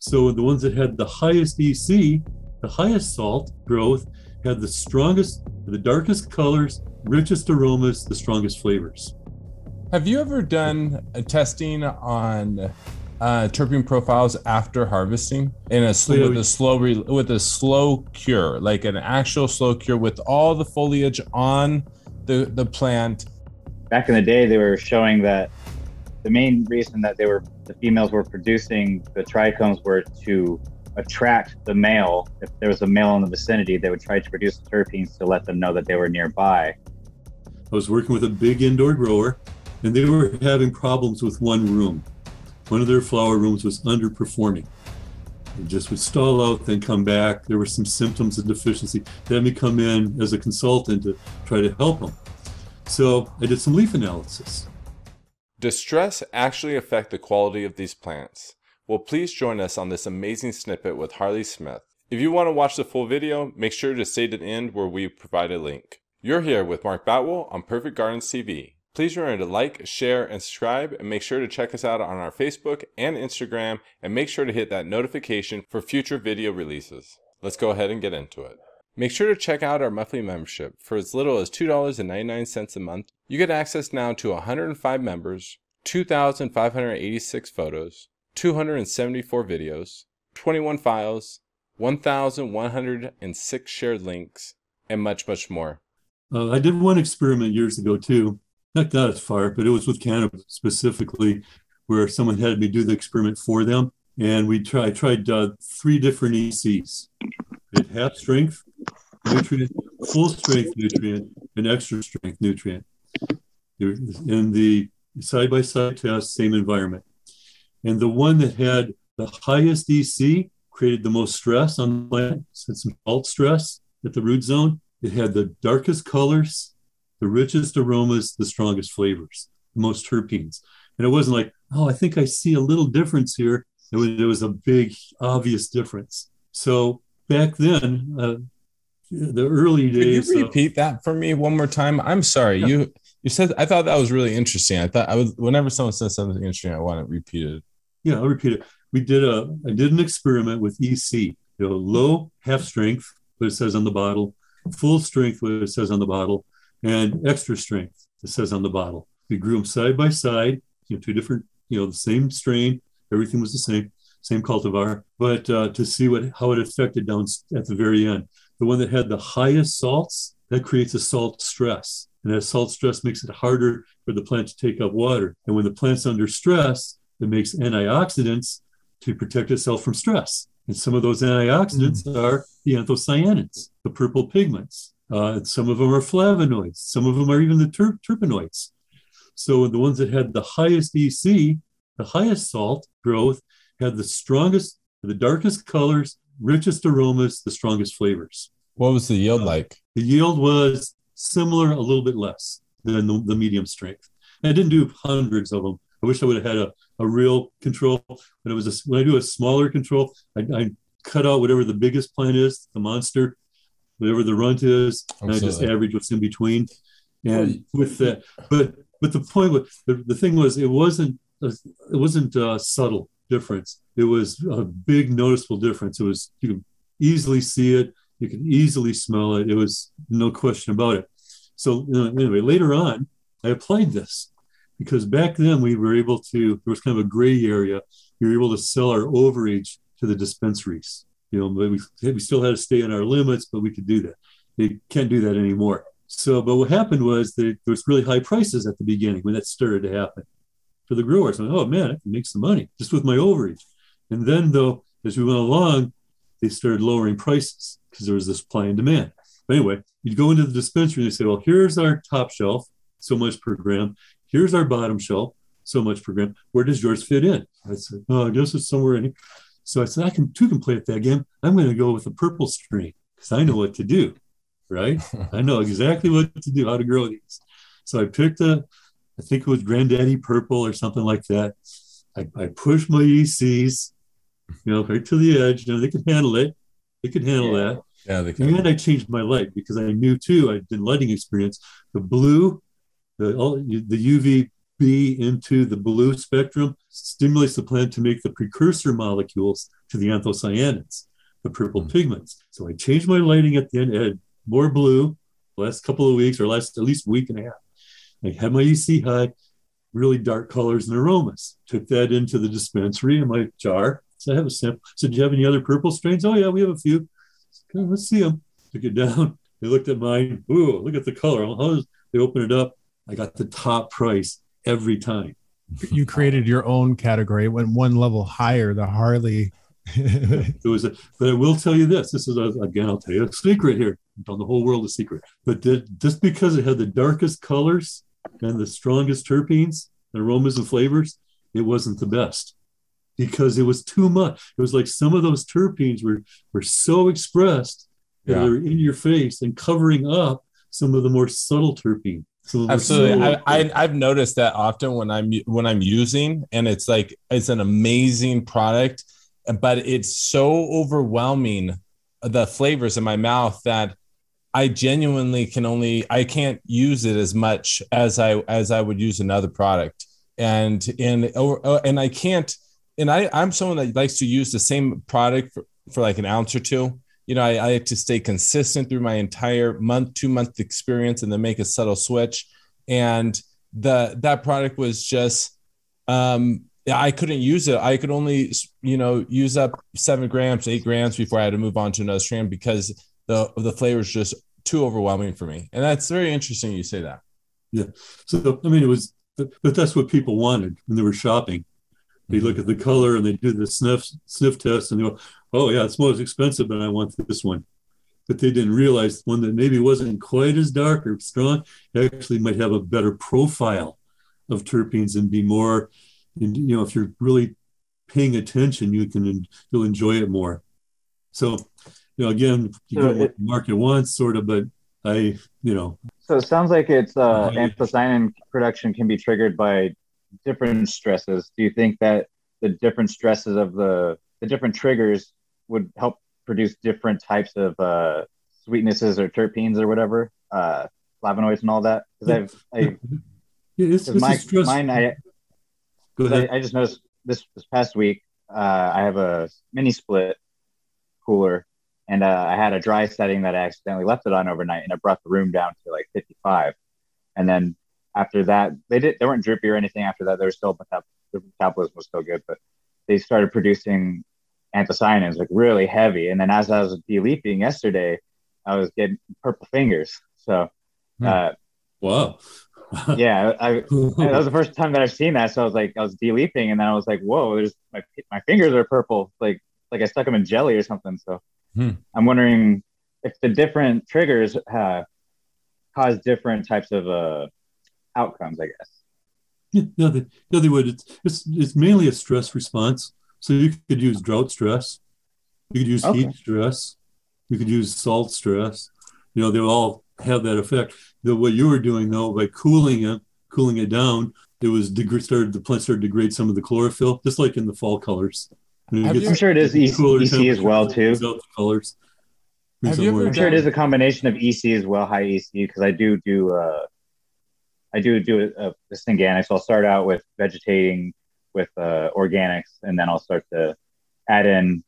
So the ones that had the highest EC, the highest salt growth, had the strongest, the darkest colors, richest aromas, the strongest flavors. Have you ever done a testing on terpene profiles after harvesting with a slow cure, like an actual slow cure with all the foliage on the plant? Back in the day, they were showing that the main reason that the females were producing the trichomes were to attract the male. If there was a male in the vicinity, they would try to produce terpenes to let them know that they were nearby. I was working with a big indoor grower, and they were having problems with one room. One of their flower rooms was underperforming. It just would stall out, then come back. There were some symptoms of deficiency. They had me come in as a consultant to try to help them. So I did some leaf analysis. Does stress actually affect the quality of these plants? Well, please join us on this amazing snippet with Harley Smith. If you want to watch the full video, make sure to stay to the end where we provide a link. You're here with Mark Batwell on Perfect Gardens TV. Please remember to like, share, and subscribe, and make sure to check us out on our Facebook and Instagram, and make sure to hit that notification for future video releases. Let's go ahead and get into it. Make sure to check out our monthly membership. For as little as $2.99 a month, you get access now to 105 members, 2,586 photos, 274 videos, 21 files, 1,106 shared links, and much, much more. I did one experiment years ago too, not that far, but it was with cannabis specifically, where someone had me do the experiment for them. And I tried three different ECs. It's half strength nutrient, full strength nutrient, and extra strength nutrient. In the side-by-side test, same environment. And the one that had the highest EC created the most stress on the plant, some salt stress at the root zone. It had the darkest colors, the richest aromas, the strongest flavors, the most terpenes. And it wasn't like, oh, I think I see a little difference here. It was a big, obvious difference. So back then, the early days. Could you repeat that for me one more time? I'm sorry. Yeah. You said, I thought that was really interesting. I thought whenever someone says something interesting, I want it repeated. Yeah, I'll repeat it. I did an experiment with EC, low half strength, what it says on the bottle, full strength, what it says on the bottle, and extra strength, it says on the bottle. We grew them side by side, two different, the same strain. Everything was the same cultivar, but to see how it affected down at the very end. The one that had the highest salts, that creates a salt stress. And that salt stress makes it harder for the plant to take up water. And when the plant's under stress, it makes antioxidants to protect itself from stress. And some of those antioxidants are the anthocyanins, the purple pigments. And some of them are flavonoids. Some of them are even the terpenoids. So the ones that had the highest EC, the highest salt growth, had the strongest, the darkest colors, richest aromas, the strongest flavors. What was the yield like? The yield was similar, a little bit less than the medium strength. And I didn't do hundreds of them. I wish I would have had a real control. But when I do a smaller control, I cut out whatever the biggest plant is, the monster, whatever the runt is, and I just average what's in between. And with that, but the point was, the thing was, it wasn't a subtle difference. It was a big noticeable difference. It was, you could easily see it. You could easily smell it. It was no question about it. So anyway, later on, I applied this because back then we were able to, there was kind of a gray area. We were able to sell our overage to the dispensaries. We still had to stay in our limits, but we could do that. They can't do that anymore. So, but what happened was that there was really high prices at the beginning when that started to happen. For the growers, oh man, I can make some money just with my overage. And then though, as we went along, they started lowering prices because there was this supply and demand. But anyway, you'd go into the dispensary and they say, well, here's our top shelf, so much per gram. Here's our bottom shelf, so much per gram. Where does yours fit in? I said, oh, I guess it's somewhere in here. So I said, I can play at that game. I'm going to go with a purple strain because I know what to do, right? I know exactly what to do, how to grow these. So I picked I think it was Granddaddy Purple or something like that. I pushed my ECs, right to the edge. They could handle it. They could handle that. Yeah, they could. And I changed my light because I knew too, I'd been lighting experience. The blue, the UVB into the blue spectrum stimulates the plant to make the precursor molecules to the anthocyanins, the purple pigments. So I changed my lighting at the end. I had more blue the last couple of weeks, or last at least week and a half. I had my EC high, really dark colors and aromas. Took that into the dispensary in my jar. So I have a sample. I said, do you have any other purple strains? Oh, yeah, we have a few. Said, okay, let's see them. Took it down. They looked at mine. Ooh, look at the color. They opened it up. I got the top price every time. You created your own category. It went one level higher, the Harley. But I will tell you this. This is, again, I'll tell you a secret here. I'm telling the whole world a secret. But just because it had the darkest colors and the strongest terpenes and aromas and flavors, it wasn't the best because it was too much. It was like some of those terpenes were so expressed that they're in your face and covering up some of the more subtle terpenes. Absolutely. I've noticed that often when I'm using, and it's like, it's an amazing product, but it's so overwhelming, the flavors in my mouth, that I genuinely can't use it as much as I would use another product. And I can't, and I'm someone that likes to use the same product for like an ounce or two. You know, I like to stay consistent through my entire two month experience, and then make a subtle switch. And that product was just, I couldn't use it. I could only, use up 7 grams, 8 grams before I had to move on to another strand because the flavor is just too overwhelming for me. And that's very interesting you say that. Yeah. So, I mean, but that's what people wanted when they were shopping. They look at the color and they do the sniff test and they go, oh yeah, it's most expensive, but I want this one. But they didn't realize one that maybe wasn't quite as dark or strong actually might have a better profile of terpenes and be more, if you're really paying attention, you'll enjoy it more. So, again, you go what the market wants sort of, but I. So it sounds like it's anthocyanin production can be triggered by different stresses. Do you think that the different stresses of the different triggers would help produce different types of sweetnesses or terpenes or whatever, flavonoids and all that? Because I just noticed this past week, I have a mini split cooler, and I had a dry setting that I accidentally left it on overnight, and it brought the room down to like 55. And then after that, they weren't droopy or anything. After that, they were still, the metabolism was still good, but they started producing anthocyanins like really heavy. And then as I was de-leafing yesterday, I was getting purple fingers. So, wow. Yeah. That was the first time that I've seen that. So I was de-leafing, and then I was like, whoa, there's my fingers are purple. Like I stuck them in jelly or something. So I'm wondering if the different triggers cause different types of, outcomes, I guess. Yeah, no, they would. It's mainly a stress response. So you could use drought stress, you could use heat stress, you could use salt stress. They all have that effect. What you were doing though, by cooling it down, the plant started to degrade some of the chlorophyll, just like in the fall colors. I'm sure it is EC as well too. Colors. I'm sure it is a combination of EC as well, high EC, because I do this organic. So I'll start out with vegetating with organics, and then I'll start to add in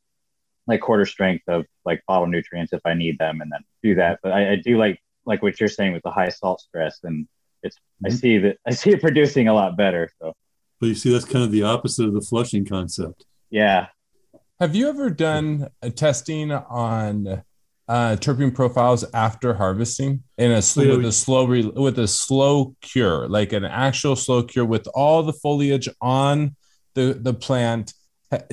like quarter strength of like bottle nutrients if I need them, and then do that. But I do like what you're saying with the high salt stress, and it's I see it producing a lot better. So, but you see, that's kind of the opposite of the flushing concept. Yeah. Have you ever done a testing on terpene profiles after harvesting with a slow cure, like an actual slow cure with all the foliage on the plant?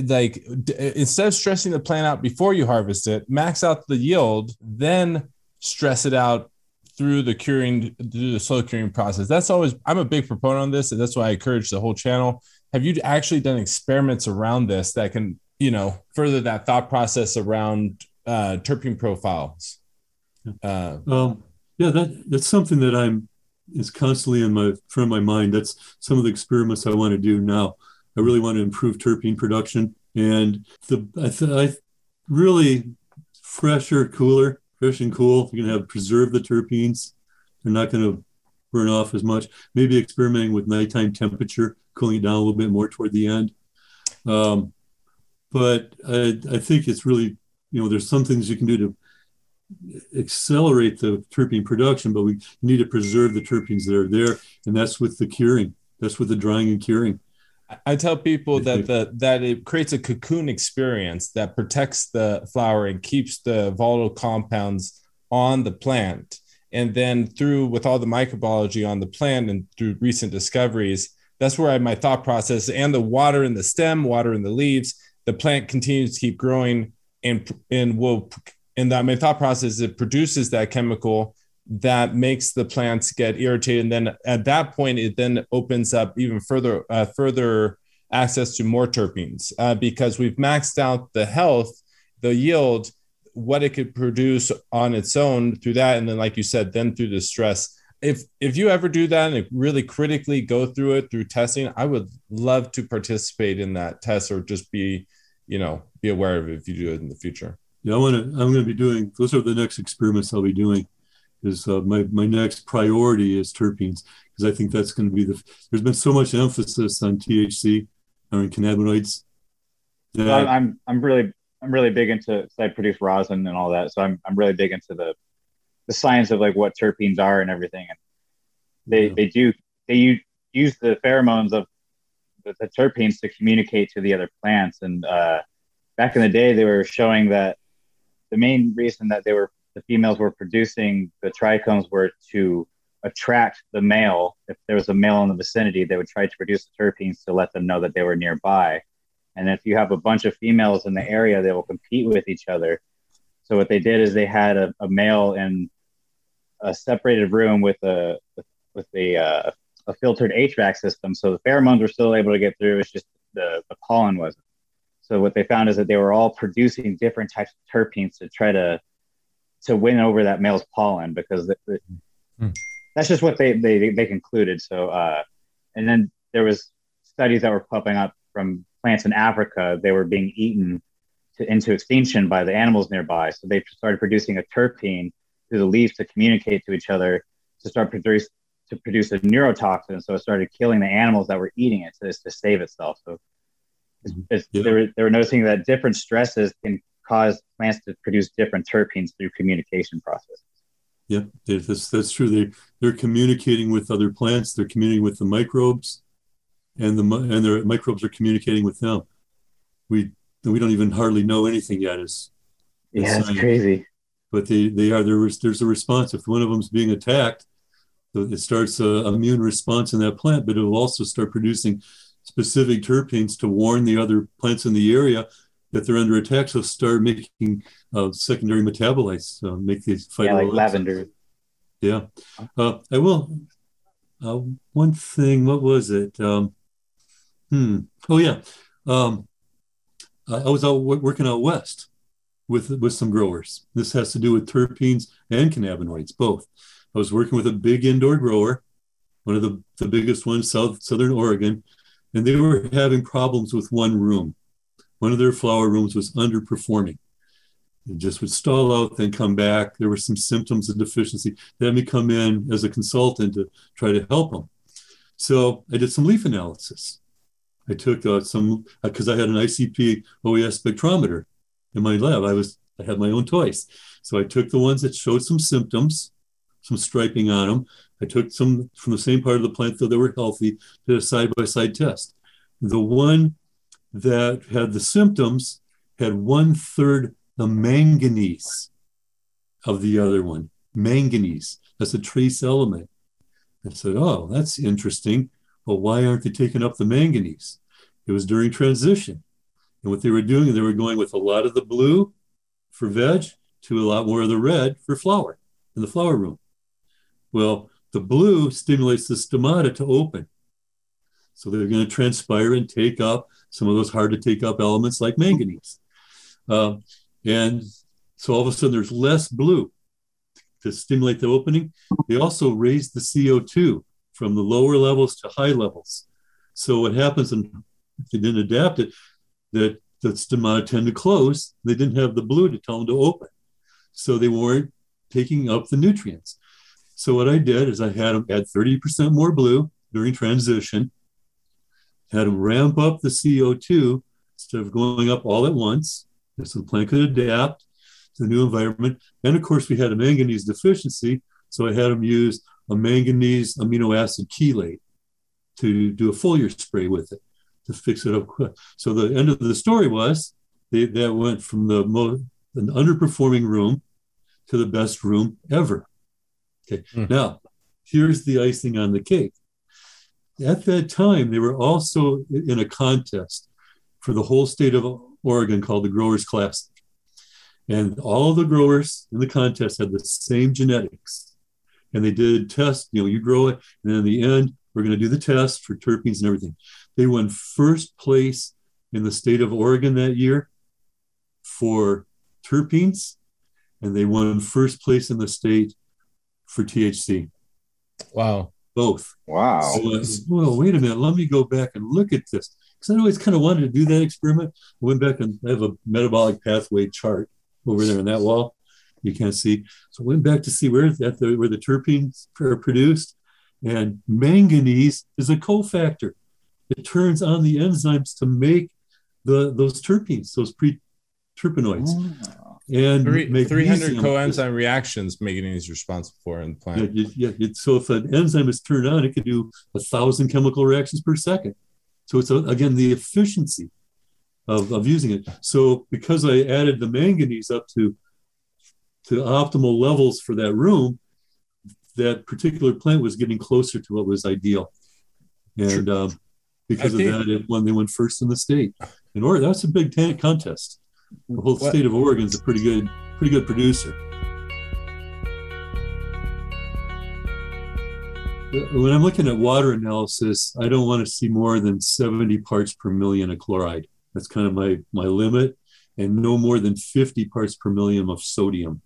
Like instead of stressing the plant out before you harvest it, max out the yield, then stress it out through the slow curing process. That's always, I'm a big proponent on this, and that's why I encourage the whole channel. Have you actually done experiments around this that can, further that thought process around terpene profiles? That's something that is constantly in my front of my mind. That's some of the experiments I want to do now. I really want to improve terpene production, and really fresh and cool. You're gonna preserve the terpenes. They're not gonna burn off as much. Maybe experimenting with nighttime temperature, cooling it down a little bit more toward the end. But I think it's really, you know, there's some things you can do to accelerate the terpene production, but we need to preserve the terpenes that are there. And that's with the curing. That's with the drying and curing. I tell people that it creates a cocoon experience that protects the flower and keeps the volatile compounds on the plant. And then with all the microbiology on the plant and through recent discoveries, that's where my thought process and the water in the stem, water in the leaves, the plant continues to keep growing and my thought process, it produces that chemical that makes the plants get irritated. And then at that point, it then opens up even further access to more terpenes because we've maxed out the health, the yield, what it could produce on its own through that. And then, like you said, then through the stress, if you ever do that and really critically go through it through testing, I would love to participate in that test or just be aware of it if you do it in the future. Yeah, I'm going to be doing, those are the next experiments I'll be doing. Is my next priority is terpenes, because I think that's going to be there's been so much emphasis on THC or in cannabinoids. I'm really big into, I produce rosin and all that. So I'm really big into the science of like what terpenes are and everything. And they use the pheromones of the terpenes to communicate to the other plants. And back in the day, they were showing that the main reason that the females were producing the trichomes were to attract the male. If there was a male in the vicinity, they would try to produce the terpenes to let them know that they were nearby. And if you have a bunch of females in the area, they will compete with each other. So what they did is they had a male in a separated room with a filtered HVAC system. So the pheromones were still able to get through. It's just the pollen wasn't. So what they found is that they were all producing different types of terpenes to try to win over that male's pollen, because that's just what they concluded. So, and then there was studies that were popping up from plants in Africa. They were being eaten into extinction by the animals nearby. So they started producing a terpene through the leaves to communicate to each other, to start produce a neurotoxin. So it started killing the animals that were eating it to save itself. So they were noticing that different stresses can cause plants to produce different terpenes through communication processes. Yeah, that's true. They're communicating with other plants. They're communicating with the microbes, and their microbes are communicating with them. We don't even hardly know anything yet. It's crazy. But they are there. There's a response. If one of them's being attacked, it starts an immune response in that plant, but it will also start producing specific terpenes to warn the other plants in the area that they're under attack, so start making secondary metabolites, make these phytoalkaloids. Yeah, like lavender. Yeah. I will. One thing, what was it? Oh, yeah. I was out working out west with some growers. This has to do with terpenes and cannabinoids, both. I was working with a big indoor grower, one of the biggest ones, Southern Oregon, and they were having problems with one room. One of their flower rooms was underperforming. It just would stall out, then come back. There were some symptoms of deficiency. They had me come in as a consultant to try to help them. So I did some leaf analysis. I took because I had an ICP OES spectrometer in my lab. I had my own toys. So I took the ones that showed some symptoms, some striping on them. I took some from the same part of the plant, though they were healthy, did a side-by-side test. The one that had the symptoms had 1/3 the manganese of the other one. Manganese, that's a trace element. I said, oh, that's interesting. Well, why aren't they taking up the manganese? It was during transition. And what they were doing, they were going with a lot of the blue for veg to a lot more of the red for flower in the flower room. Well, the blue stimulates the stomata to open. So they're going to transpire and take up some of those hard to take up elements like manganese. And so all of a sudden there's less blue to stimulate the opening. They also raise the CO2 from the lower levels to high levels. So what happens, and if they didn't adapt it, that the stomata tend to close. They didn't have the blue to tell them to open. So they weren't taking up the nutrients. So what I did is I had them add 30% more blue during transition, had them ramp up the CO2 instead of going up all at once, so the plant could adapt to the new environment. And of course, we had a manganese deficiency, so I had them use a manganese amino acid chelate to do a foliar spray with it to fix it up quick. So the end of the story was that went from an underperforming room to the best room ever. Okay, Now here's the icing on the cake. At that time, they were also in a contest for the whole state of Oregon called the Growers Classic. And all the growers in the contest had the same genetics. And they did tests, you grow it, and then in the end, we're going to do the test for terpenes and everything. They won first place in the state of Oregon that year for terpenes, and they won first place in the state for THC. Wow. Both. Wow. So, well, wait a minute. Let me go back and look at this, because I always kind of wanted to do that experiment. I went back and I have a metabolic pathway chart over there on that wall. You can't see. So I went back to see where the terpenes are produced. And manganese is a cofactor. It turns on the enzymes to make those terpenes, those pre-terpenoids. Wow. And 300 coenzyme reactions manganese is responsible for in the plant. Yeah, so if an enzyme is turned on, it can do 1,000 chemical reactions per second. So it's, again, the efficiency of using it. So because I added the manganese up to optimal levels for that room, that particular plant was getting closer to what was ideal. And because of that, they went first in the state. In Oregon, that's a big contest. The whole state of Oregon's a pretty good producer. When I'm looking at water analysis, I don't want to see more than 70 parts per million of chloride. That's kind of my limit, and no more than 50 parts per million of sodium.